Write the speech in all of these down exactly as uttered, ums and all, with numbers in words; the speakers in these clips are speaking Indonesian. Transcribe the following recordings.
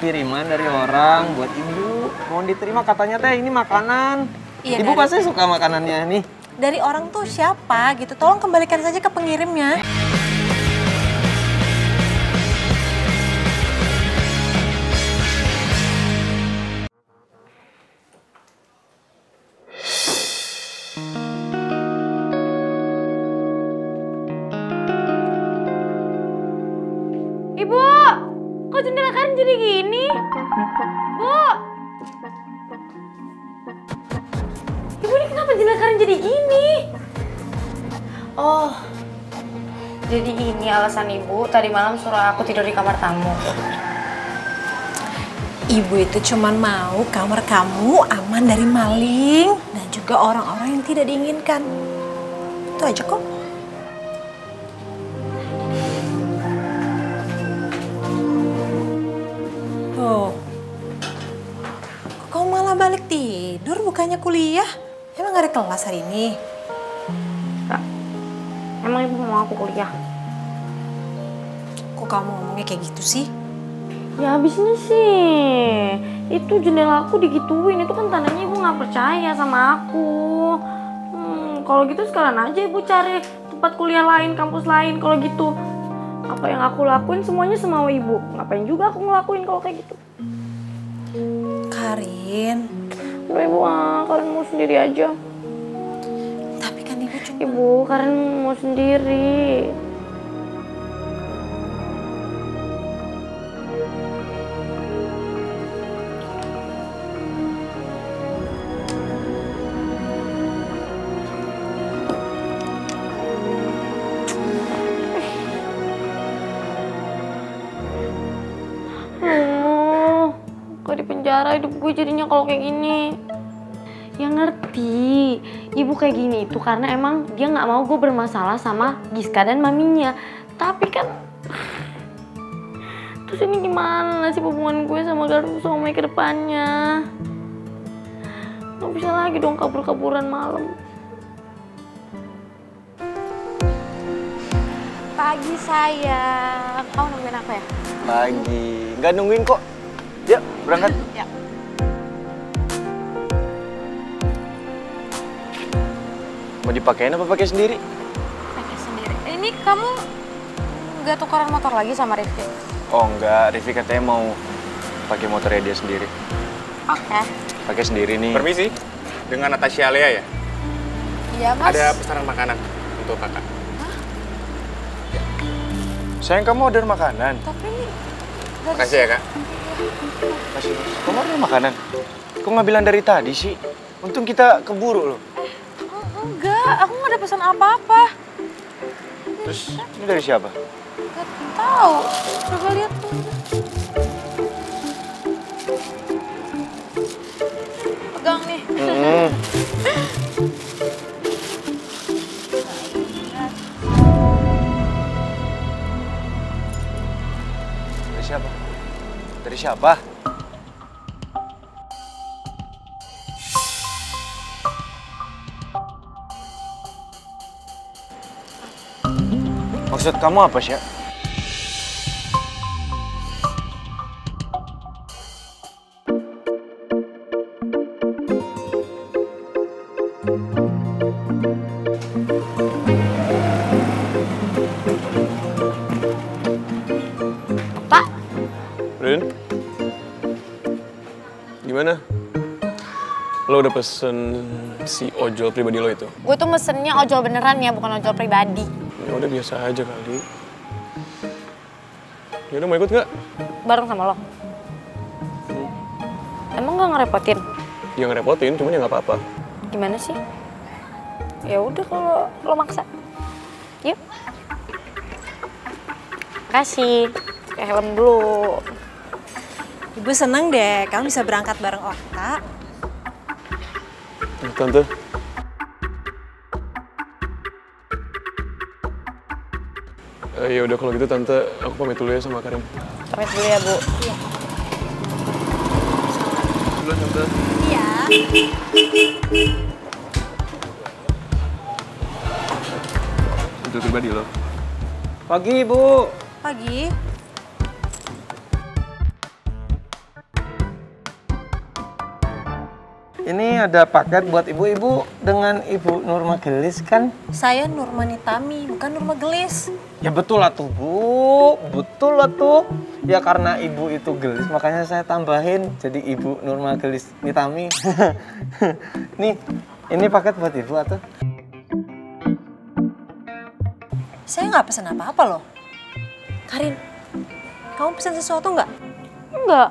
kiriman dari orang buat ibu. Mau diterima katanya teh ini makanan. Iya, ibu dari... pasti suka makanannya nih. Dari orang tuh siapa gitu, tolong kembalikan saja ke pengirimnya. Ibu, kok jendela Karin jadi gini? Bu! Ibu, ini kenapa jendela Karin jadi gini? Oh, jadi ini alasan ibu tadi malam suruh aku tidur di kamar tamu. Ibu itu cuman mau kamar kamu aman dari maling dan juga orang-orang yang tidak diinginkan. Itu aja kok. Balik tidur, bukannya kuliah. Emang gak ada kelas hari ini? Enggak. Emang ibu mau aku kuliah? Kok kamu ngomongnya kayak gitu sih? Ya habisnya sih. Itu jendela aku digituin, itu kan tandanya ibu gak percaya sama aku. Hmm, kalau gitu sekarang aja ibu cari tempat kuliah lain, kampus lain. Kalau gitu, apa yang aku lakuin semuanya semau ibu. Ngapain juga aku ngelakuin kalau kayak gitu. Karin, udah ibu, ah, Karin mau sendiri aja. Tapi kan ibu cuma... Ibu, Karin mau sendiri. Hidup gue jadinya kalau kayak gini. Yang ngerti ibu kayak gini itu karena emang dia nggak mau gue bermasalah sama Giska dan maminya. Tapi kan terus ini gimana sih hubungan gue sama Garuda sama Mei ke depannya? Nggak bisa lagi dong kabur-kaburan malam. Pagi sayang, kau nungguin apa ya? Pagi, nggak nungguin kok. Yuk, berangkat. Ya. Mau dipakein apa pakai sendiri? Pakai sendiri. Ini kamu nggak tukaran motor lagi sama Rifki? Oh enggak, Rifki katanya mau pakai motornya dia sendiri. Oke. Okay. Pakai sendiri nih. Permisi, dengan Natasha Lea ya? Iya mas. Ada pesanan makanan untuk kakak. Hah? Ya. Sayang, kamu order makanan. Tapi ini. Makasih ya kak. Kasih, kamu ada makanan? Kok nggak bilang dari tadi sih? Untung kita keburu loh. Eh, enggak, aku nggak ada pesan apa-apa. Terus ini dari siapa? Nggak tahu. Coba lihat tuh. Pegang nih. Mm-hmm. Dari siapa? Dari siapa? Maksud kamu apa sih? Gimana? Lo udah pesen si ojol pribadi lo itu? Gue tuh mesennya ojol beneran ya, bukan ojol pribadi. Ya udah biasa aja kali. Ya udah mau ikut nggak? Bareng sama lo. Hmm. Emang nggak ngerepotin? Ya ngerepotin, cuman ya nggak apa-apa. Gimana sih? Ya udah kalau lo maksa. Yuk. Makasih. Pakai helm dulu. Ibu seneng deh, kamu bisa berangkat bareng Okta. Tante. Uh, ya udah kalau gitu Tante, aku pamit dulu ya sama Karin. Pamit dulu ya Bu. Iya. Duluan Tante. Iya. Itu pribadi loh. Pagi Bu. Pagi. Ini ada paket buat ibu-ibu dengan Ibu Nurma Gelis kan? Saya Nurmanitami, bukan Nurma Gelis. Ya betul lah tuh Bu, betul lah tuh. Ya karena ibu itu gelis makanya saya tambahin jadi Ibu Nurma Gelis Nitami. Nih, ini paket buat ibu atuh. Saya nggak pesan apa-apa loh. Karin, kamu pesan sesuatu nggak? Nggak.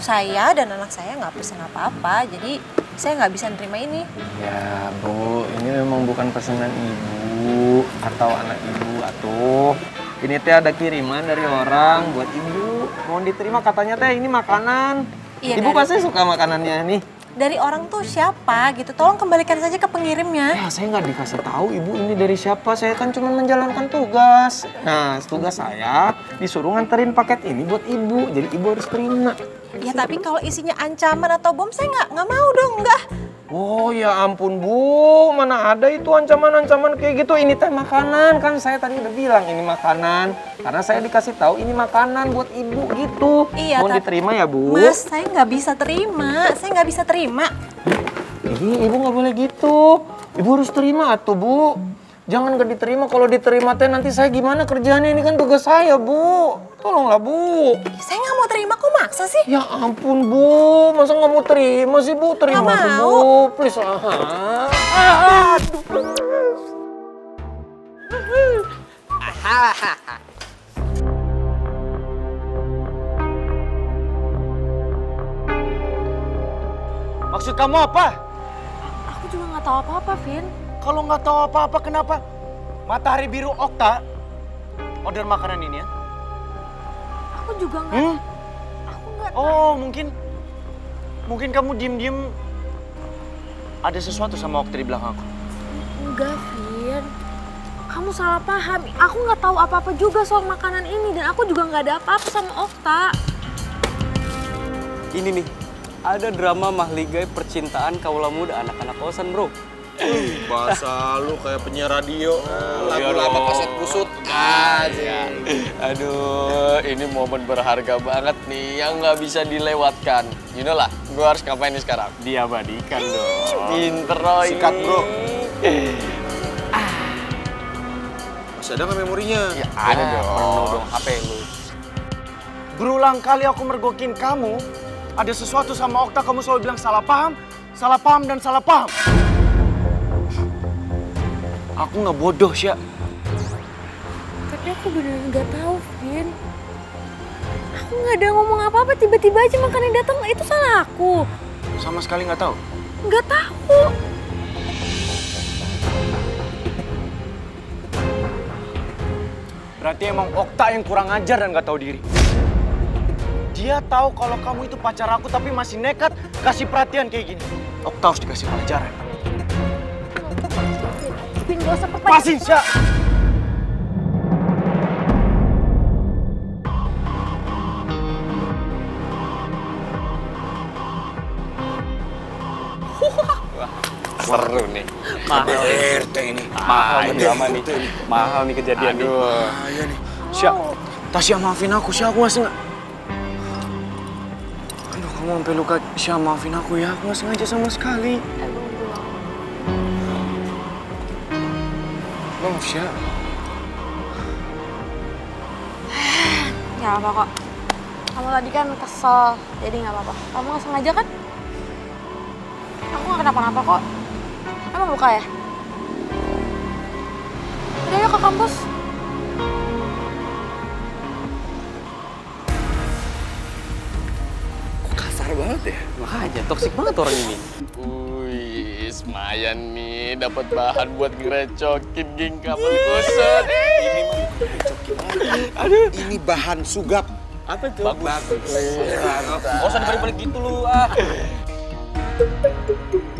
Saya dan anak saya nggak pesan apa-apa, jadi saya nggak bisa nerima ini. Ya Bu, ini memang bukan pesanan ibu atau anak ibu atuh. Ini teh ada kiriman dari orang buat ibu. Mau diterima katanya teh ini makanan. Iya, ibu dari... pasti suka makanannya nih. Dari orang tuh siapa gitu, tolong kembalikan saja ke pengirimnya. Ya saya nggak dikasih tahu ibu ini dari siapa, saya kan cuma menjalankan tugas. Nah tugas saya disuruh nganterin paket ini buat ibu, jadi ibu harus terima. Ya tapi kalau isinya ancaman atau bom saya nggak nggak mau dong, nggak. Oh ya ampun Bu, mana ada itu ancaman-ancaman kayak gitu. Ini teh makanan, kan saya tadi udah bilang ini makanan. Karena saya dikasih tahu ini makanan buat ibu gitu. Iya. Mau diterima ya Bu? Mas, saya nggak bisa terima, saya nggak bisa terima. Ini ibu nggak boleh gitu. Ibu harus terima atuh Bu. Jangan nggak diterima, kalau diterima teh nanti saya gimana kerjaannya, ini kan tugas saya Bu. Tolonglah Bu. Saya nggak mau terima, kok maksa sih? Ya ampun Bu, masa nggak mau terima sih Bu? Terima tuh Bu, please lah. Aduh, please. Maksud kamu apa? Aku juga nggak tahu apa-apa, Vin. Kalau nggak tahu apa-apa, kenapa Matahari Biru Okta order makanan ini ya? Aku juga nggak, hmm? aku nggak tahu. Oh mungkin, mungkin kamu diem-diem ada sesuatu sama Okta di belakang aku. Enggak, Vin. Kamu salah paham. Aku nggak tahu apa-apa juga soal makanan ini dan aku juga nggak ada apa-apa sama Okta. Ini nih, ada drama mahligai percintaan kaula muda anak-anak kosan bro. Bahasa lu kayak penyiar radio, oh, lagu lama kaset kusut aja. Aduh, ini momen berharga banget nih yang nggak bisa dilewatkan. You know lah, gue harus ngapain nih sekarang? Diabadikan dong. Intro sikat bro. Masih ada nggak memorinya? Ya ada dong. Perlu dong H P lu. Berulang kali aku mergokin kamu, ada sesuatu sama Okta kamu selalu bilang salah paham, salah paham dan salah paham. Aku nggak bodoh, Sya. Tapi aku beneran nggak tahu, Vin. Aku nggak ada ngomong apa-apa, tiba-tiba aja makanan datang, itu salah aku. Sama sekali nggak tahu? Nggak tahu. Berarti emang Okta yang kurang ajar dan nggak tahu diri. Dia tahu kalau kamu itu pacar aku, tapi masih nekat kasih perhatian kayak gini. Okta harus dikasih pelajaran. Pasin, Sya! Seru nih. Mahal R T ini. Mahal drama nih. Mahal nih kejadian ini. Sya, Tasya maafin aku. Sya, aku nggak sengaja. Aduh, kamu sampai luka. Sya, maafin aku ya. Aku nggak sengaja sama sekali. Maaf, Sya. Gak apa-apa kok. Kamu tadi kan kesel, jadi gak apa-apa. Kamu gak sengaja kan? Aku gak kenapa-napa kok. Emang luka ya? Udah yuk ke kampus. Kok kasar banget ya? Makanya, toksik banget orang ini. Semayan nih, dapat bahan buat ngerecokin geng kapal kusut. Ini mah ngerecokin aja. Ini bahan sugap. Apa tuh? Bagus. Bagus. Gak usah dibalik-balik gitu lu, ah.